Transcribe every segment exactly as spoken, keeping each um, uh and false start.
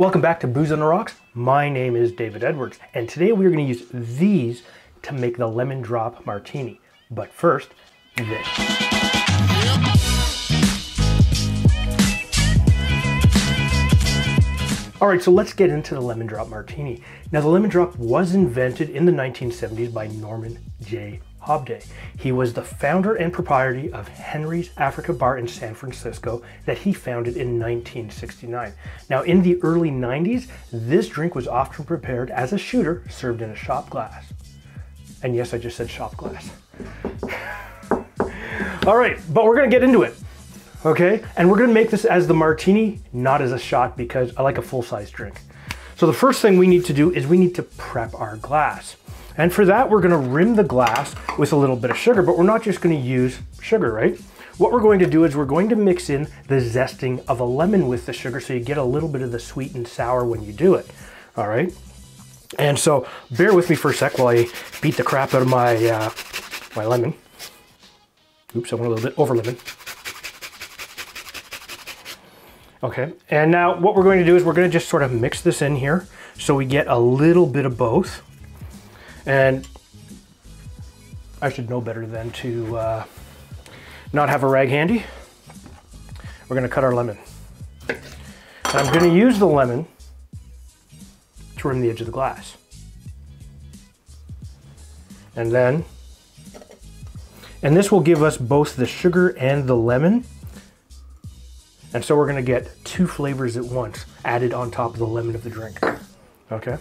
Welcome back to Booze on the Rocks. My name is David Edwards, and today we're going to use these to make the lemon drop martini. But first, this. All right, so let's get into the lemon drop martini. Now, the lemon drop was invented in the nineteen seventies by Norman Jay Hobday. He was the founder and proprietor of Henry's Africa Bar in San Francisco that he founded in nineteen sixty-nine. Now, in the early nineties, this drink was often prepared as a shooter served in a shot glass. And yes, I just said shot glass. All right, but we're gonna get into it, okay? And we're gonna make this as the martini, not as a shot, because I like a full-size drink. So the first thing we need to do is we need to prep our glass. And for that, we're gonna rim the glass with a little bit of sugar, but we're not just gonna use sugar, right? What we're going to do is we're going to mix in the zesting of a lemon with the sugar so you get a little bit of the sweet and sour when you do it, all right? And so bear with me for a sec while I beat the crap out of my, uh, my lemon. Oops, I went a little bit over lemon. Okay, and now what we're going to do is we're gonna just sort of mix this in here so we get a little bit of both. And I should know better than to uh, not have a rag handy. We're gonna cut our lemon. I'm gonna use the lemon to rim the edge of the glass. And then, and this will give us both the sugar and the lemon. And so we're gonna get two flavors at once added on top of the lemon of the drink, okay?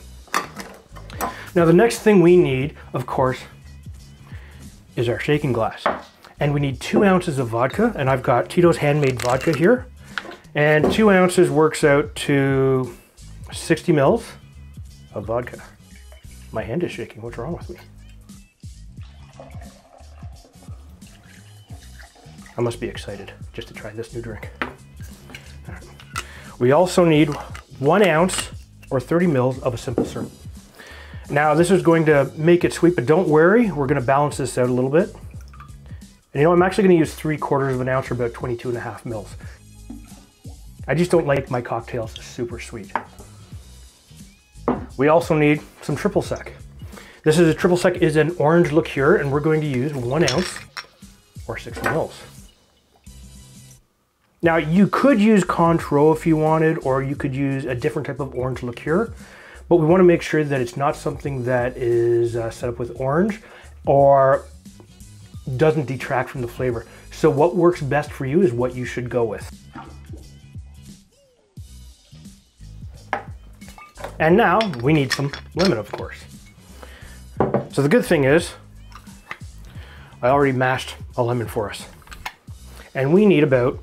Now the next thing we need, of course, is our shaking glass. And we need two ounces of vodka, and I've got Tito's handmade vodka here. And two ounces works out to sixty mils of vodka. My hand is shaking, what's wrong with me? I must be excited just to try this new drink. All right. We also need one ounce or thirty mils of a simple syrup. Now this is going to make it sweet, but don't worry, we're gonna balance this out a little bit. And you know, I'm actually gonna use three quarters of an ounce or about twenty-two and a half mils. I just don't like my cocktails super sweet. We also need some Triple Sec. This is a Triple Sec is an orange liqueur, and we're going to use one ounce or six mils. Now you could use Cointreau if you wanted, or you could use a different type of orange liqueur. But we want to make sure that it's not something that is uh, set up with orange or doesn't detract from the flavor. So what works best for you is what you should go with. And now we need some lemon, of course. So the good thing is I already mashed a lemon for us. And we need about,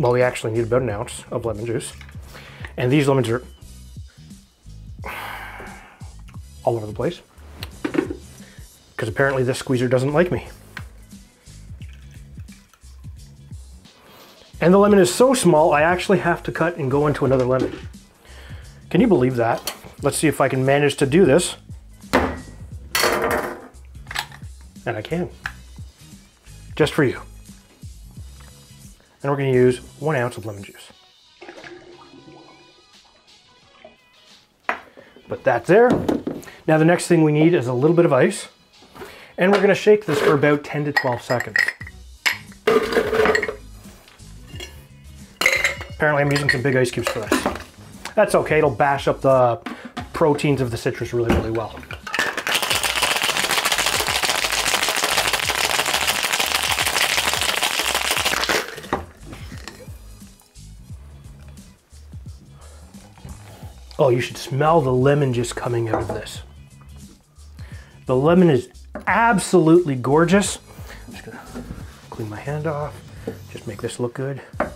well, we actually need about an ounce of lemon juice. And these lemons are all over the place, because apparently this squeezer doesn't like me. And the lemon is so small, I actually have to cut and go into another lemon. Can you believe that? Let's see if I can manage to do this. And I can, just for you. And we're gonna use one ounce of lemon juice. But that's there. Now the next thing we need is a little bit of ice, and we're gonna shake this for about ten to twelve seconds. Apparently I'm using some big ice cubes for this. That's okay, it'll bash up the proteins of the citrus really, really well. Oh, you should smell the lemon just coming out of this. The lemon is absolutely gorgeous. I'm just gonna clean my hand off, just make this look good. And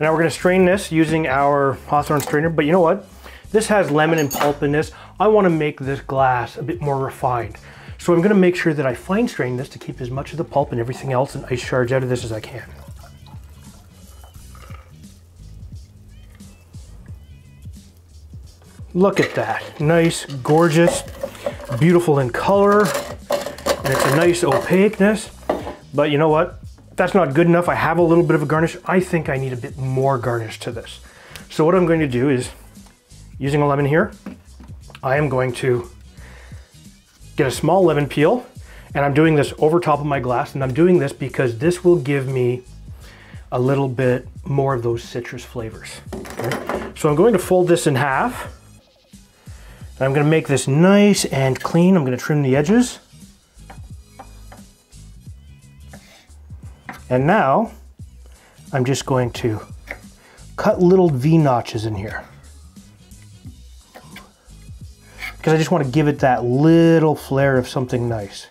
now we're gonna strain this using our Hawthorne strainer, but you know what? This has lemon and pulp in this. I wanna make this glass a bit more refined. So I'm gonna make sure that I fine strain this to keep as much of the pulp and everything else and ice shards out of this as I can. Look at that, nice, gorgeous, beautiful in color, and it's a nice opaqueness. But you know what? That's not good enough. I have a little bit of a garnish. I think I need a bit more garnish to this. So what I'm going to do is, using a lemon here, I am going to get a small lemon peel, and I'm doing this over top of my glass, and I'm doing this because this will give me a little bit more of those citrus flavors. Okay? So I'm going to fold this in half. I'm gonna make this nice and clean. I'm gonna trim the edges. And now I'm just going to cut little V notches in here, because I just want to give it that little flare of something nice.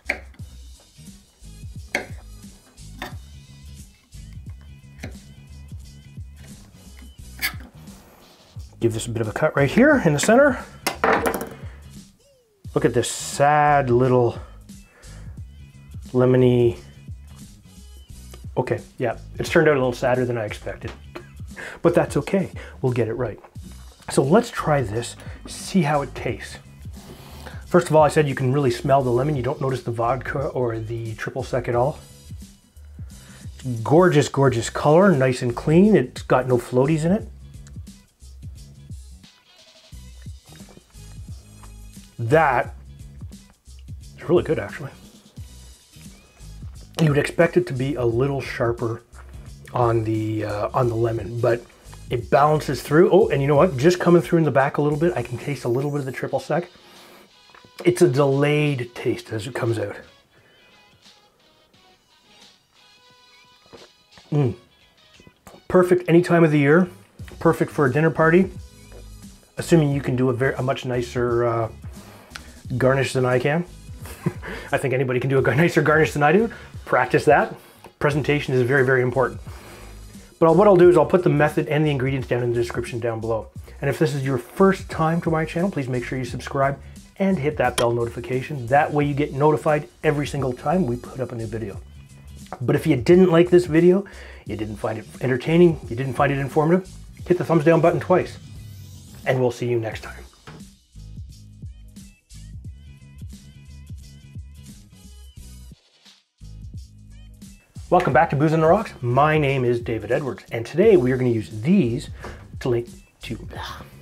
Give this a bit of a cut right here in the center. Look at this sad little lemony. Okay, yeah, it's turned out a little sadder than I expected, but that's okay. We'll get it right. So let's try this, see how it tastes. First of all, I said you can really smell the lemon. You don't notice the vodka or the triple sec at all. Gorgeous, gorgeous color, nice and clean. It's got no floaties in it. That is really good, actually. You would expect it to be a little sharper on the uh, on the lemon, but it balances through. Oh, and you know what? Just coming through in the back a little bit, I can taste a little bit of the triple sec. It's a delayed taste as it comes out. Mm. Perfect any time of the year. Perfect for a dinner party, assuming you can do a very a much nicer. Uh, garnish than I can. I think anybody can do a nicer garnish than I do. Practice that. Presentation is very, very important. But I'll, what I'll do is I'll put the method and the ingredients down in the description down below. And if this is your first time to my channel, please make sure you subscribe and hit that bell notification. That way you get notified every single time we put up a new video. But if you didn't like this video, you didn't find it entertaining, you didn't find it informative, hit the thumbs down button twice. And we'll see you next time. Welcome back to Booze on the Rocks. My name is David Edwards, and today we are going to use these to link to.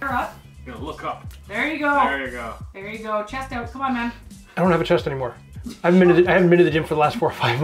You're up. You're gonna look up. There you go. There you go. There you go. Chest out. Come on, man. I don't have a chest anymore. I haven't been to the, I haven't been to the gym for the last four or five months.